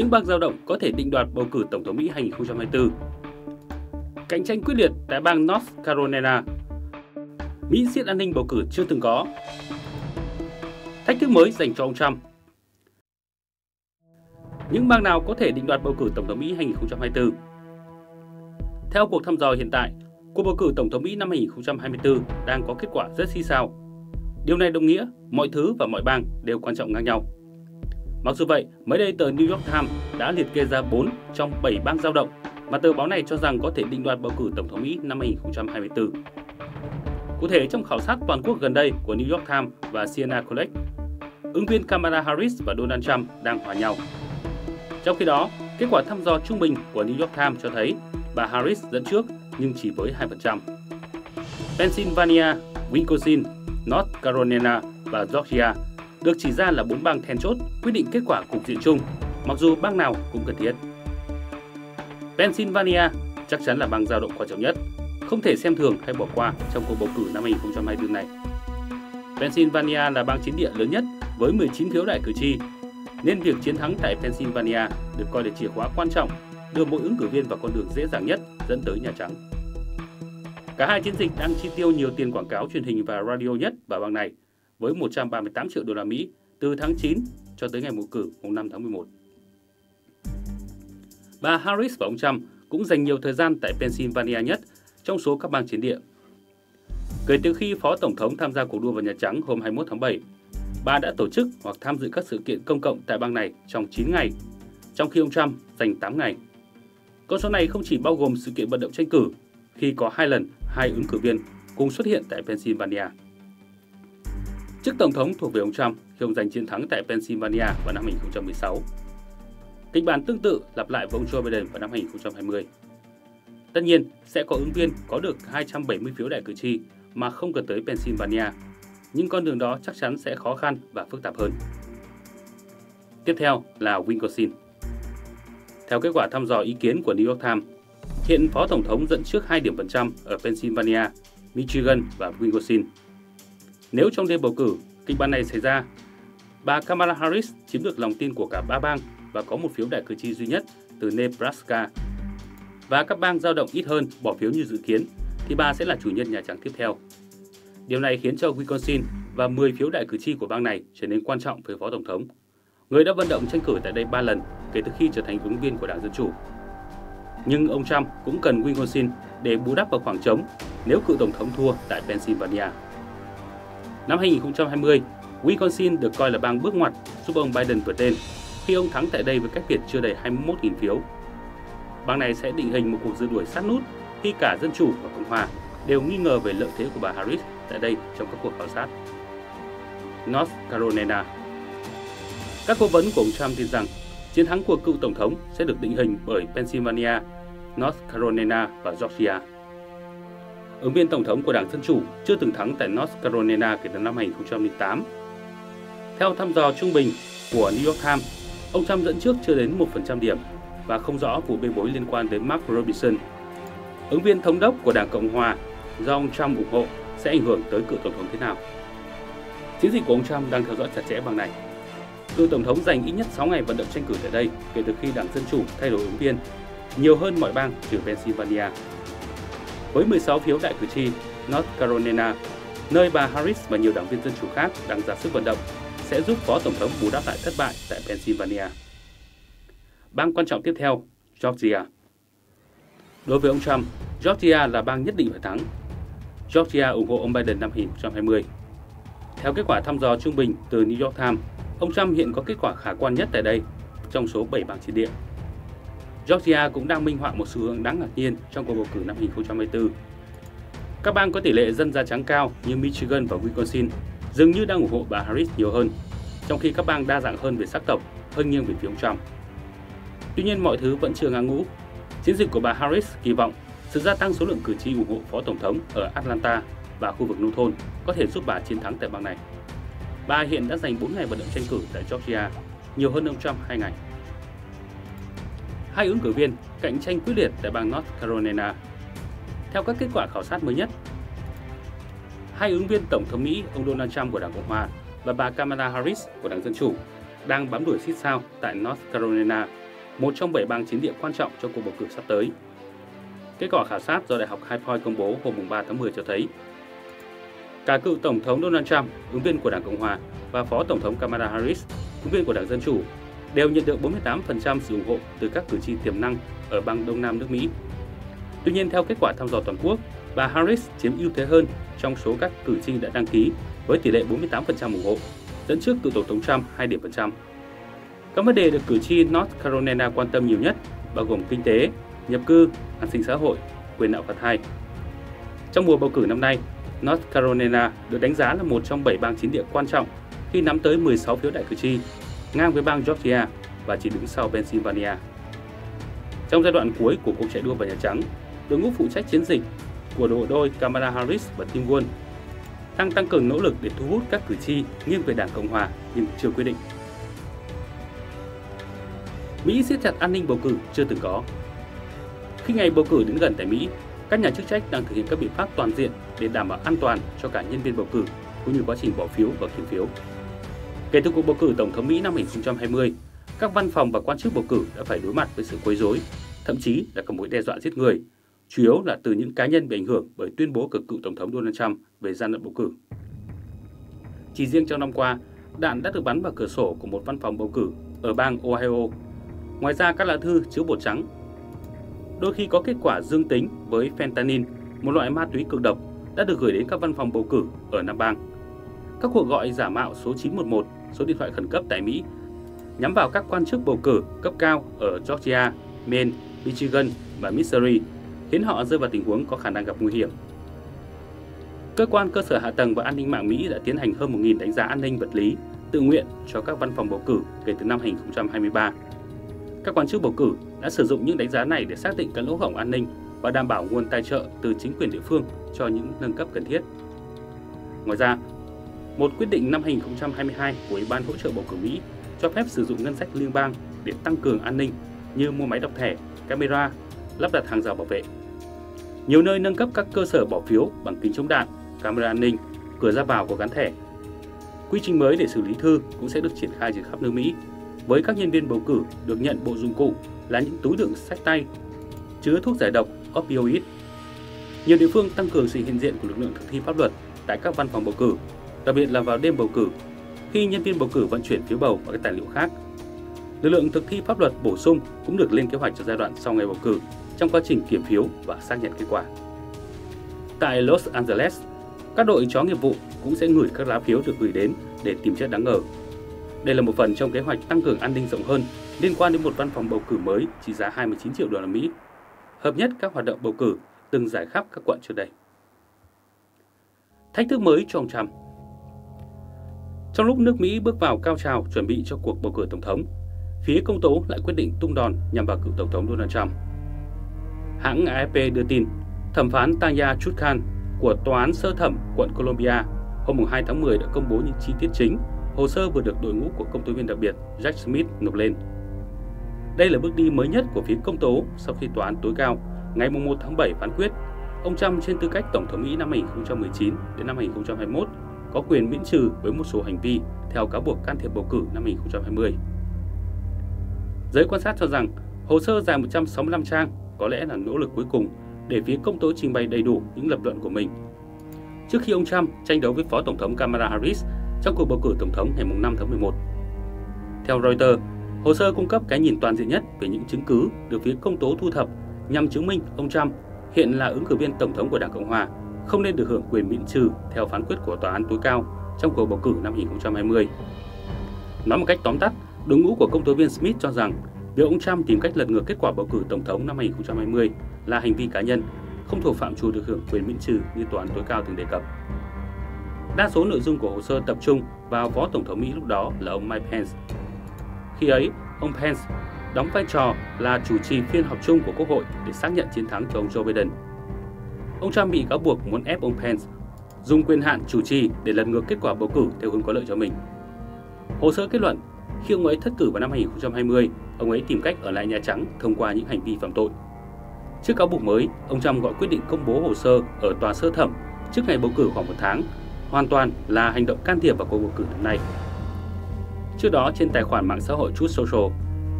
những bang dao động có thể định đoạt bầu cử Tổng thống Mỹ 2024. Cạnh tranh quyết liệt tại bang North Carolina. Mỹ siết an ninh bầu cử chưa từng có. Thách thức mới dành cho ông Trump. Những bang nào có thể định đoạt bầu cử Tổng thống Mỹ 2024? Theo cuộc thăm dò hiện tại, cuộc bầu cử Tổng thống Mỹ năm 2024 đang có kết quả rất xì xào. Điều này đồng nghĩa mọi thứ và mọi bang đều quan trọng ngang nhau. Mặc dù vậy, mới đây tờ New York Times đã liệt kê ra 4 trong 7 bang dao động mà tờ báo này cho rằng có thể định đoạt bầu cử Tổng thống Mỹ năm 2024. Cụ thể, trong khảo sát toàn quốc gần đây của New York Times và Siena College, ứng viên Kamala Harris và Donald Trump đang hòa nhau. Trong khi đó, kết quả thăm dò trung bình của New York Times cho thấy bà Harris dẫn trước nhưng chỉ với 2%. Pennsylvania, Wisconsin, North Carolina và Georgia được chỉ ra là 4 bang then chốt quyết định kết quả cục diện chung, mặc dù bang nào cũng cần thiết. Pennsylvania chắc chắn là bang dao động quan trọng nhất, không thể xem thường hay bỏ qua trong cuộc bầu cử năm 2024 này. Pennsylvania là bang chiến địa lớn nhất với 19 phiếu đại cử tri, nên việc chiến thắng tại Pennsylvania được coi là chìa khóa quan trọng đưa mỗi ứng cử viên vào con đường dễ dàng nhất dẫn tới Nhà Trắng. Cả hai chiến dịch đang chi tiêu nhiều tiền quảng cáo truyền hình và radio nhất vào bang này với 138 triệu đô la Mỹ từ tháng 9 cho tới ngày bầu cử mùng 5 tháng 11. Bà Harris và ông Trump cũng dành nhiều thời gian tại Pennsylvania nhất trong số các bang chiến địa. Kể từ khi Phó Tổng thống tham gia cuộc đua vào Nhà Trắng hôm 21 tháng 7, bà đã tổ chức hoặc tham dự các sự kiện công cộng tại bang này trong 9 ngày, trong khi ông Trump dành 8 ngày. Con số này không chỉ bao gồm sự kiện vận động tranh cử, khi có 2 lần 2 ứng cử viên cùng xuất hiện tại Pennsylvania. Chức Tổng thống thuộc về ông Trump khi ông giành chiến thắng tại Pennsylvania vào năm 2016. Kịch bản tương tự lặp lại với ông Joe Biden vào năm 2020. Tất nhiên, sẽ có ứng viên có được 270 phiếu đại cử tri mà không cần tới Pennsylvania, nhưng con đường đó chắc chắn sẽ khó khăn và phức tạp hơn. Tiếp theo là Wisconsin. Theo kết quả thăm dò ý kiến của New York Times, hiện Phó Tổng thống dẫn trước 2 điểm phần trăm ở Pennsylvania, Michigan và Wisconsin. Nếu trong đêm bầu cử, kịch bản này xảy ra, bà Kamala Harris chiếm được lòng tin của cả 3 bang và có một phiếu đại cử tri duy nhất từ Nebraska. Và các bang dao động ít hơn bỏ phiếu như dự kiến, thì bà sẽ là chủ nhân Nhà Trắng tiếp theo. Điều này khiến cho Wisconsin và 10 phiếu đại cử tri của bang này trở nên quan trọng với Phó Tổng thống, người đã vận động tranh cử tại đây 3 lần kể từ khi trở thành ứng viên của Đảng Dân Chủ. Nhưng ông Trump cũng cần Wisconsin để bù đắp vào khoảng trống nếu cựu Tổng thống thua tại Pennsylvania. Năm 2020, Wisconsin được coi là bang bước ngoặt giúp ông Biden vượt lên khi ông thắng tại đây với cách biệt chưa đầy 21.000 phiếu. Bang này sẽ định hình một cuộc rượt đuổi sát nút khi cả Dân Chủ và Cộng Hòa đều nghi ngờ về lợi thế của bà Harris tại đây trong các cuộc khảo sát. North Carolina. Các cố vấn của ông Trump tin rằng chiến thắng của cựu Tổng thống sẽ được định hình bởi Pennsylvania, North Carolina và Georgia. Ứng viên Tổng thống của Đảng Dân Chủ chưa từng thắng tại North Carolina kể từ năm 2008. Theo thăm dò trung bình của New York Times, ông Trump dẫn trước chưa đến 1% điểm và không rõ vụ bê bối liên quan đến Mark Robinson, ứng viên thống đốc của Đảng Cộng Hòa do ông Trump ủng hộ sẽ ảnh hưởng tới cựu Tổng thống thế nào. Chiến dịch của ông Trump đang theo dõi chặt chẽ bang này. Cựu Tổng thống dành ít nhất 6 ngày vận động tranh cử tại đây kể từ khi Đảng Dân Chủ thay đổi ứng viên, nhiều hơn mọi bang trừ Pennsylvania. Với 16 phiếu đại cử tri, North Carolina, nơi bà Harris và nhiều đảng viên Dân Chủ khác đang ra sức vận động, sẽ giúp Phó Tổng thống bù đắp lại thất bại tại Pennsylvania. Bang quan trọng tiếp theo, Georgia. Đối với ông Trump, Georgia là bang nhất định phải thắng. Georgia ủng hộ ông Biden năm 2020. Theo kết quả thăm dò trung bình từ New York Times, ông Trump hiện có kết quả khả quan nhất tại đây trong số 7 bang chiến địa. Georgia cũng đang minh họa một xu hướng đáng ngạc nhiên trong cuộc bầu cử năm 2024. Các bang có tỷ lệ dân da trắng cao như Michigan và Wisconsin dường như đang ủng hộ bà Harris nhiều hơn, trong khi các bang đa dạng hơn về sắc tộc hơi nghiêng về phía ông Trump. Tuy nhiên, mọi thứ vẫn chưa ngã ngũ. Chiến dịch của bà Harris kỳ vọng sự gia tăng số lượng cử tri ủng hộ Phó Tổng thống ở Atlanta và khu vực nông thôn có thể giúp bà chiến thắng tại bang này. Bà hiện đã dành 4 ngày vận động tranh cử tại Georgia, nhiều hơn ông Trump 2 ngày. Hai ứng cử viên cạnh tranh quyết liệt tại bang North Carolina. Theo các kết quả khảo sát mới nhất, hai ứng viên Tổng thống Mỹ ông Donald Trump của Đảng Cộng Hòa và bà Kamala Harris của Đảng Dân Chủ đang bám đuổi xít sao tại North Carolina một trong 7 bang chiến địa quan trọng cho cuộc bầu cử sắp tới. Kết quả khảo sát do Đại học High Point công bố hôm 3 tháng 10 cho thấy, cả cựu Tổng thống Donald Trump, ứng viên của Đảng Cộng Hòa, và Phó Tổng thống Kamala Harris, ứng viên của Đảng Dân Chủ, đều nhận được 48% sự ủng hộ từ các cử tri tiềm năng ở bang Đông Nam nước Mỹ. Tuy nhiên, theo kết quả thăm dò toàn quốc, bà Harris chiếm ưu thế hơn trong số các cử tri đã đăng ký với tỷ lệ 48% ủng hộ, dẫn trước cựu Tổng thống Trump 2 điểm phần trăm. Các vấn đề được cử tri North Carolina quan tâm nhiều nhất bao gồm kinh tế, nhập cư, an sinh xã hội, quyền nạo phạt thai. Trong mùa bầu cử năm nay, North Carolina được đánh giá là một trong 7 bang chiến địa quan trọng khi nắm tới 16 phiếu đại cử tri, ngang với bang Georgia và chỉ đứng sau Pennsylvania. Trong giai đoạn cuối của cuộc chạy đua vào Nhà Trắng, đội ngũ phụ trách chiến dịch của đội đôi Kamala Harris và Tim Walz đang tăng cường nỗ lực để thu hút các cử tri nghiêng về Đảng Cộng Hòa nhưng chưa quyết định. Mỹ siết chặt an ninh bầu cử chưa từng có. Khi ngày bầu cử đến gần tại Mỹ, các nhà chức trách đang thực hiện các biện pháp toàn diện để đảm bảo an toàn cho cả nhân viên bầu cử cũng như quá trình bỏ phiếu và kiểm phiếu. Kể từ cuộc bầu cử Tổng thống Mỹ năm 2020, các văn phòng và quan chức bầu cử đã phải đối mặt với sự quấy rối, thậm chí là các mối đe dọa giết người, chủ yếu là từ những cá nhân bị ảnh hưởng bởi tuyên bố của cựu Tổng thống Donald Trump về gian lận bầu cử. Chỉ riêng trong năm qua, đạn đã được bắn vào cửa sổ của một văn phòng bầu cử ở bang Ohio. Ngoài ra, các lá thư chứa bột trắng đôi khi có kết quả dương tính với fentanyl, một loại ma túy cực độc, đã được gửi đến các văn phòng bầu cử ở năm bang. Các cuộc gọi giả mạo số 911, số điện thoại khẩn cấp tại Mỹ, nhắm vào các quan chức bầu cử cấp cao ở Georgia, Maine, Michigan và Missouri, khiến họ rơi vào tình huống có khả năng gặp nguy hiểm. Cơ quan cơ sở hạ tầng và an ninh mạng Mỹ đã tiến hành hơn 1.000 đánh giá an ninh vật lý tự nguyện cho các văn phòng bầu cử kể từ năm 2023. Các quan chức bầu cử đã sử dụng những đánh giá này để xác định các lỗ hổng an ninh và đảm bảo nguồn tài trợ từ chính quyền địa phương cho những nâng cấp cần thiết. Ngoài ra, một quyết định năm 2022 của Ủy ban hỗ trợ bầu cử Mỹ cho phép sử dụng ngân sách liên bang để tăng cường an ninh như mua máy đọc thẻ, camera, lắp đặt hàng rào bảo vệ. Nhiều nơi nâng cấp các cơ sở bỏ phiếu bằng kính chống đạn, camera an ninh, cửa ra vào có gắn thẻ. Quy trình mới để xử lý thư cũng sẽ được triển khai trên khắp nước Mỹ, với các nhân viên bầu cử được nhận bộ dụng cụ là những túi đựng sách tay chứa thuốc giải độc opioid. Nhiều địa phương tăng cường sự hiện diện của lực lượng thực thi pháp luật tại các văn phòng bầu cử, đặc biệt là vào đêm bầu cử, khi nhân viên bầu cử vận chuyển phiếu bầu và các tài liệu khác. Lực lượng thực thi pháp luật bổ sung cũng được lên kế hoạch cho giai đoạn sau ngày bầu cử trong quá trình kiểm phiếu và xác nhận kết quả. Tại Los Angeles, các đội chó nghiệp vụ cũng sẽ ngửi các lá phiếu được gửi đến để tìm chất đáng ngờ. Đây là một phần trong kế hoạch tăng cường an ninh rộng hơn liên quan đến một văn phòng bầu cử mới trị giá 29 triệu đô la Mỹ, hợp nhất các hoạt động bầu cử từng giải khắp các quận trước đây. Thách thức mới cho ông Trump. Trong lúc nước Mỹ bước vào cao trào chuẩn bị cho cuộc bầu cử tổng thống, phía công tố lại quyết định tung đòn nhằm vào cựu tổng thống Donald Trump. Hãng AFP đưa tin, thẩm phán Tanya Chutkan của Tòa án Sơ thẩm quận Columbia hôm 2 tháng 10 đã công bố những chi tiết chính hồ sơ vừa được đội ngũ của công tố viên đặc biệt Jack Smith nộp lên. Đây là bước đi mới nhất của phía công tố sau khi tòa án tối cao ngày 1 tháng 7 phán quyết ông Trump trên tư cách Tổng thống Mỹ năm 2019 đến năm 2021 có quyền miễn trừ với một số hành vi theo cáo buộc can thiệp bầu cử năm 2020. Giới quan sát cho rằng hồ sơ dài 165 trang có lẽ là nỗ lực cuối cùng để phía công tố trình bày đầy đủ những lập luận của mình trước khi ông Trump tranh đấu với Phó Tổng thống Kamala Harris trong cuộc bầu cử tổng thống ngày 5 tháng 11. Theo Reuters, hồ sơ cung cấp cái nhìn toàn diện nhất về những chứng cứ được phía công tố thu thập nhằm chứng minh ông Trump hiện là ứng cử viên tổng thống của Đảng Cộng Hòa không nên được hưởng quyền miễn trừ theo phán quyết của tòa án tối cao trong cuộc bầu cử năm 2020. Nói một cách tóm tắt, đội ngũ của công tố viên Smith cho rằng việc ông Trump tìm cách lật ngược kết quả bầu cử tổng thống năm 2020 là hành vi cá nhân, không thuộc phạm trù được hưởng quyền miễn trừ như tòa án tối cao từng đề cập. Đa số nội dung của hồ sơ tập trung vào Phó Tổng thống Mỹ lúc đó là ông Mike Pence. Khi ấy, ông Pence đóng vai trò là chủ trì phiên họp chung của Quốc hội để xác nhận chiến thắng cho ông Joe Biden. Ông Trump bị cáo buộc muốn ép ông Pence dùng quyền hạn chủ trì để lật ngược kết quả bầu cử theo hướng có lợi cho mình. Hồ sơ kết luận, khi ông ấy thất cử vào năm 2020, ông ấy tìm cách ở lại Nhà Trắng thông qua những hành vi phạm tội. Trước cáo buộc mới, ông Trump gọi quyết định công bố hồ sơ ở tòa sơ thẩm trước ngày bầu cử khoảng một tháng, hoàn toàn là hành động can thiệp vào cuộc bầu cử năm nay. Trước đó, trên tài khoản mạng xã hội Truth Social,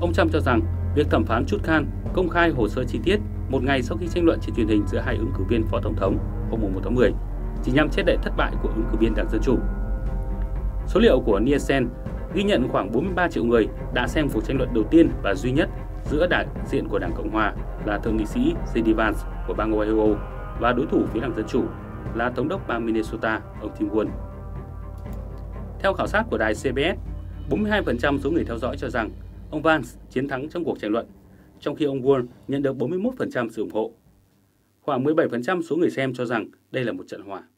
ông Trump cho rằng Việc thẩm phán Chutkan công khai hồ sơ chi tiết một ngày sau khi tranh luận trên truyền hình giữa hai ứng cử viên phó tổng thống hôm 1 tháng 10 chỉ nhằm che đậy thất bại của ứng cử viên Đảng Dân Chủ. Số liệu của Nielsen ghi nhận khoảng 43 triệu người đã xem cuộc tranh luận đầu tiên và duy nhất giữa đại diện của Đảng Cộng Hòa là thượng nghị sĩ J.D. Vance của bang Ohio và đối thủ phía Đảng Dân Chủ là thống đốc bang Minnesota, ông Tim Walz. Theo khảo sát của đài CBS, 42% số người theo dõi cho rằng ông Vance chiến thắng trong cuộc tranh luận, trong khi ông Walz nhận được 41% sự ủng hộ. Khoảng 17% số người xem cho rằng đây là một trận hòa.